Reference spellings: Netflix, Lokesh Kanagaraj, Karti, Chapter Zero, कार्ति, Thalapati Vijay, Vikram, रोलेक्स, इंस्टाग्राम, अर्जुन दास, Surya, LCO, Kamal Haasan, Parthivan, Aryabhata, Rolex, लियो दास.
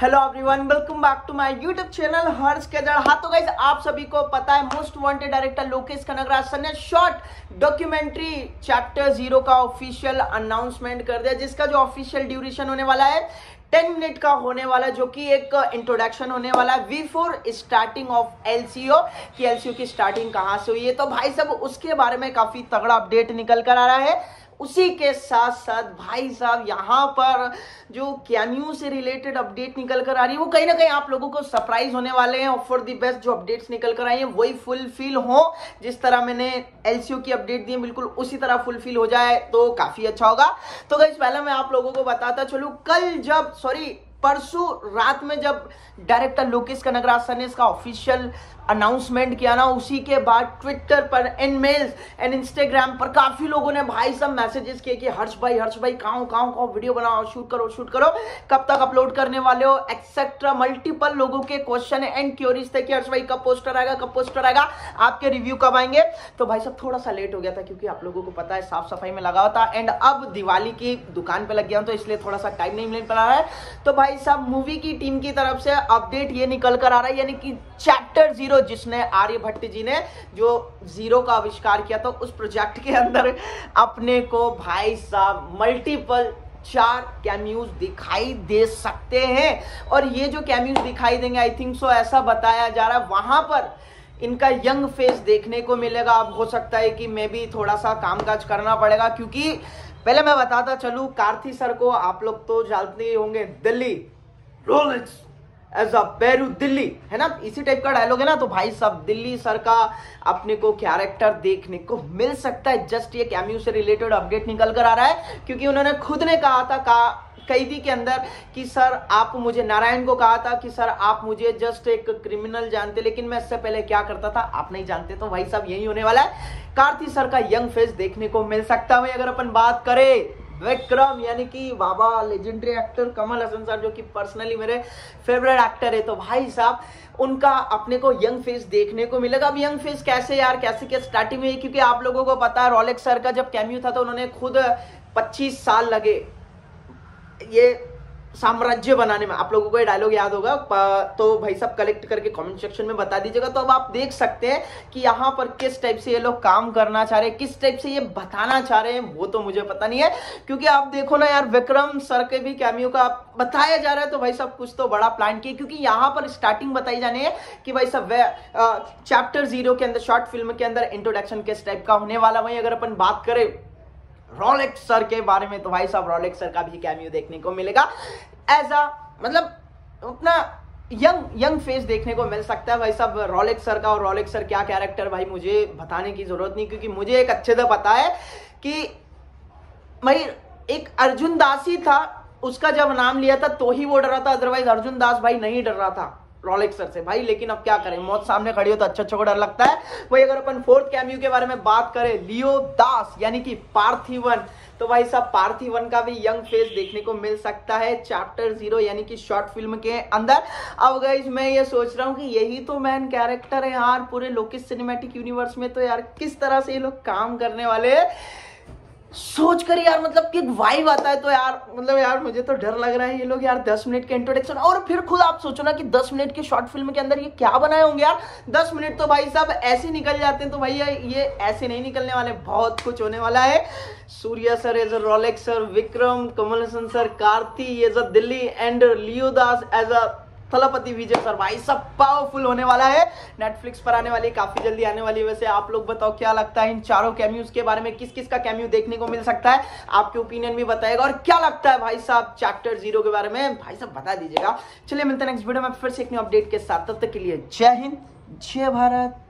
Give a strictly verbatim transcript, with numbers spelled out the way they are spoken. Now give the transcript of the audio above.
Hello everyone, welcome back to my YouTube channel Harsh के जड़। हाँ तो गाइस, आप सभी को पता है most wanted director Lokesh Kanagaraj sir ने शॉर्ट डॉक्यूमेंट्री चैप्टर जीरो का ऑफिशियल अनाउंसमेंट कर दिया, जिसका जो ऑफिशियल ड्यूरेशन होने वाला है टेन मिनट का होने वाला, जो कि एक इंट्रोडक्शन होने वाला है बिफोर स्टार्टिंग ऑफ एलसीओ कि एलसीओ की स्टार्टिंग कहाँ से हुई है। तो भाई साहब उसके बारे में काफी तगड़ा अपडेट निकल कर आ रहा है। उसी के साथ साथ भाई साहब यहाँ पर जो कैन्यू से रिलेटेड अपडेट निकल कर आ रही है वो कहीं ना कहीं आप लोगों को सरप्राइज होने वाले हैं। और फॉर दी बेस्ट जो अपडेट्स निकल कर आई हैं वही फुलफिल हो, जिस तरह मैंने एलसीओ की अपडेट दी है बिल्कुल उसी तरह फुलफिल हो जाए तो काफी अच्छा होगा। तो गाइस पहले मैं आप लोगों को बताता चलूँ, कल जब सॉरी परसों रात में जब डायरेक्टर लोकेश कनगराज सर ने इसका ऑफिशियल अनाउंसमेंट किया ना, उसी के बाद ट्विटर पर एंड मेल्स एंड इंस्टाग्राम पर काफ़ी लोगों ने भाई सब मैसेजेस किए कि हर्ष भाई हर्ष भाई कहाँ कहाँ कहाँ वीडियो बनाओ, शूट करो शूट करो कब तक अपलोड करने वाले हो एक्सेट्रा। मल्टीपल लोगों के क्वेश्चन एंड क्यूरीज थे कि हर्ष भाई कब पोस्टर आएगा कब पोस्टर आएगा आपके रिव्यू कब आएंगे। तो भाई सब थोड़ा सा लेट हो गया था क्योंकि आप लोगों को पता है साफ सफाई में लगा हुआ था एंड अब दिवाली की दुकान पर लग गया तो इसलिए थोड़ा सा टाइम नहीं मिल पा रहा है। तो भाई साहब मूवी की टीम की तरफ से अपडेट ये निकल कर आ रहा है, यानी कि चैप्टर जीरो जिसने आर्यभट्ट जी ने जो जीरो का आविष्कार किया था उस प्रोजेक्ट के अंदर अपने को भाई साहब मल्टीपल चार कैमियोज दिखाई दे सकते हैं। और ये जो कैमियोज दिखाई देंगे आई थिंक सो ऐसा बताया जा रहा है, वहां पर इनका यंग फेस देखने को मिलेगा। अब हो सकता है कि मैं भी थोड़ा सा कामकाज करना पड़ेगा क्योंकि पहले मैं बताता चलूं कार्ति सर को आप लोग तो जानते ही होंगे, दिल्ली रोलेक्स एज अ पेरू दिल्ली है ना, इसी टाइप का डायलॉग है ना। तो भाई साहब दिल्ली सर का अपने को कैरेक्टर देखने को मिल सकता है। जस्ट ये कैमियो से रिलेटेड अपडेट निकल कर आ रहा है क्योंकि उन्होंने खुद ने कहा था का कैदी के अंदर कि सर आप मुझे, नारायण को कहा था कि सर आप मुझे जस्ट एक क्रिमिनल जानते लेकिन मैं इससे पहले क्या करता था आप नहीं जानते। तो भाई साहब यही होने वाला है, कार्ति सर का यंग फेस देखने को मिल सकता है। अगर अपन बात करें विक्रम यानी कि बाबा legendary actor Kamal Haasan sir जो कि पर्सनली मेरे फेवरेट एक्टर है, तो भाई साहब उनका अपने को यंग फेस देखने को मिलेगा। अब यंग फेस कैसे यार, कैसे क्या स्टार्टिंग में, क्योंकि आप लोगों को पता है रोलेक्स सर का जब कैमियो था तो उन्होंने खुद पच्चीस साल लगे ये साम्राज्य बनाने में, आप लोगों को ये डायलॉग याद होगा। तो भाई साहब कलेक्ट करके कमेंट सेक्शन में बता दीजिएगा। तो अब आप देख सकते हैं कि यहाँ पर किस टाइप से ये लोग काम करना चाह रहे हैं, किस टाइप से ये बताना चाह रहे हैं वो तो मुझे पता नहीं है क्योंकि आप देखो ना यार विक्रम सर के भी कैमियो का बताया जा रहा है। तो भाई साहब कुछ तो बड़ा प्लान किया क्योंकि यहाँ पर स्टार्टिंग बताई जाने है कि भाई साहब चैप्टर जीरो के अंदर शॉर्ट फिल्म के अंदर इंट्रोडक्शन किस टाइप का होने वाला। वहीं अगर अपन बात करें रोलेक्स सर के बारे में तो भाई साहब रोलेक्स सर का भी कैमियो देखने को मिलेगा, एज अ मतलब अपना यंग यंग फेस देखने को मिल सकता है भाई साहब रोलेक्स सर का। और रोलेक्स सर क्या कैरेक्टर भाई मुझे बताने की जरूरत नहीं क्योंकि मुझे एक अच्छे से पता है कि भाई एक अर्जुन दास ही था, उसका जब नाम लिया था तो ही वो डर रहा था, अदरवाइज अर्जुन दास भाई नहीं डर रहा था रोलेक्स सर से भाई। लेकिन अब क्या करें, मौत सामने खड़ी हो तो अच्छा अच्छा को डर लगता है। वही अगर अपन फोर्थ कैमियो के बारे में बात करें लियो दास यानी कि पार्थिवन, तो भाई साहब पार्थिवन का भी यंग फेस देखने को मिल सकता है चैप्टर जीरो यानी कि शॉर्ट फिल्म के अंदर। अब गाइस मैं ये सोच रहा हूँ कि यही तो मैन कैरेक्टर है यार पूरे लोकेश सिनेमैटिक यूनिवर्स में। तो यार किस तरह से ये लोग काम करने वाले सोच कर यार मतलब कि एक वाइब आता है। तो यार मतलब यार मुझे तो डर लग रहा है ये लोग यार दस मिनट के इंट्रोडक्शन, और फिर खुद आप सोचो ना कि दस मिनट के शॉर्ट फिल्म के अंदर ये क्या बनाए होंगे यार। दस मिनट तो भाई साहब ऐसे निकल जाते हैं, तो भैया ये ऐसे नहीं निकलने वाले, बहुत कुछ होने वाला है। Suriya sir as a रोलेक्स sir, Vikram Kamal Haasan sir, कार्ति as a Dilli and लियो दास as a Thalapathy Vijay sir, भाई सब पावरफुल होने वाला है। नेटफ्लिक्स पर आने वाली, काफी जल्दी आने वाली। वैसे आप लोग बताओ क्या लगता है इन चारों कैमियोज के बारे में, किस किस का कैमियो देखने को मिल सकता है, आपके ओपिनियन भी बताएगा। और क्या लगता है भाई साहब चैप्टर जीरो के बारे में भाई साहब बता दीजिएगा। चलिए मिलते हैं नेक्स्ट वीडियो में फिर से एक न्यू अपडेट के साथ, तब तक के लिए जय हिंद जय भारत।